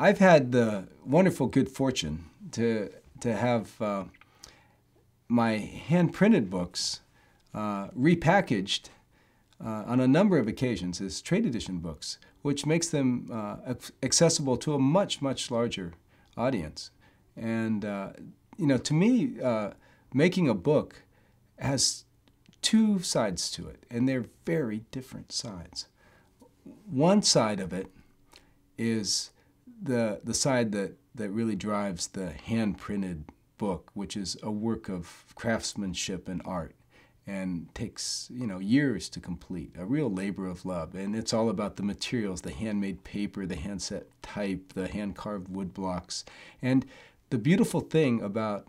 I've had the wonderful good fortune to have my hand-printed books repackaged on a number of occasions as trade edition books, which makes them accessible to a much, much larger audience. And, you know, to me, making a book has two sides to it, and they're very different sides. One side of it is the side that really drives the hand-printed book, which is a work of craftsmanship and art, and takes, you know, years to complete, a real labor of love. And it's all about the materials, the handmade paper, the handset type, the hand-carved wood blocks. And the beautiful thing about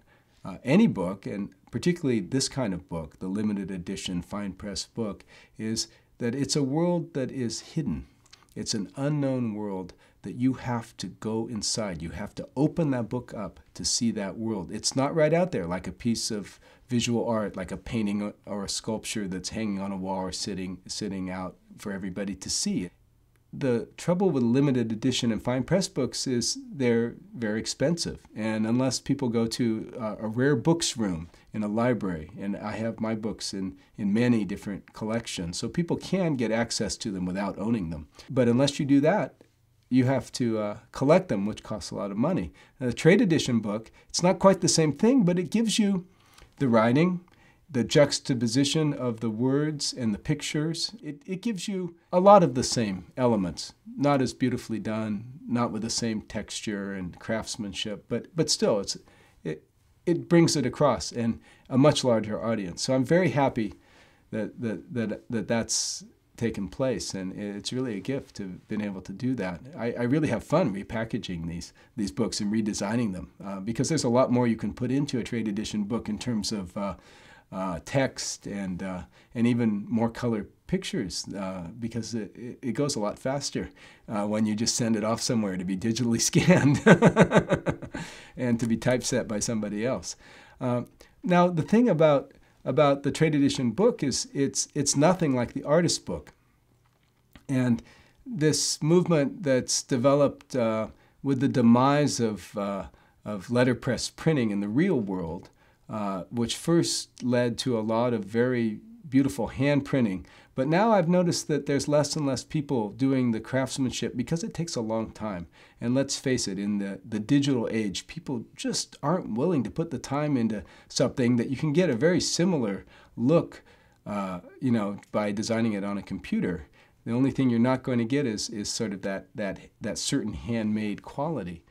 any book, and particularly this kind of book, the limited edition fine press book, is that it's a world that is hidden. It's an unknown world that you have to go inside. You have to open that book up to see that world. It's not right out there like a piece of visual art, like a painting or a sculpture that's hanging on a wall or sitting out for everybody to see. The trouble with limited edition and fine press books is they're very expensive. And unless people go to a rare books room in a library, and I have my books in many different collections, so people can get access to them without owning them. But unless you do that, you have to collect them, which costs a lot of money. A trade edition book, it's not quite the same thing, but it gives you the writing, the juxtaposition of the words and the pictures. It gives you a lot of the same elements, not as beautifully done, not with the same texture and craftsmanship, but still, it brings it across in a much larger audience. So I'm very happy that that's taken place, and it's really a gift to have been able to do that. I really have fun repackaging these books and redesigning them, because there's a lot more you can put into a trade edition book in terms of text and even more color pictures, because it goes a lot faster when you just send it off somewhere to be digitally scanned and to be typeset by somebody else. Now, the thing about the trade edition book is it's nothing like the artist book. And this movement that's developed with the demise of letterpress printing in the real world, which first led to a lot of very beautiful hand printing. But now I've noticed that there's less and less people doing the craftsmanship because it takes a long time. And let's face it, in the digital age, people just aren't willing to put the time into something that you can get a very similar look, you know, by designing it on a computer. The only thing you're not going to get is sort of that certain handmade quality.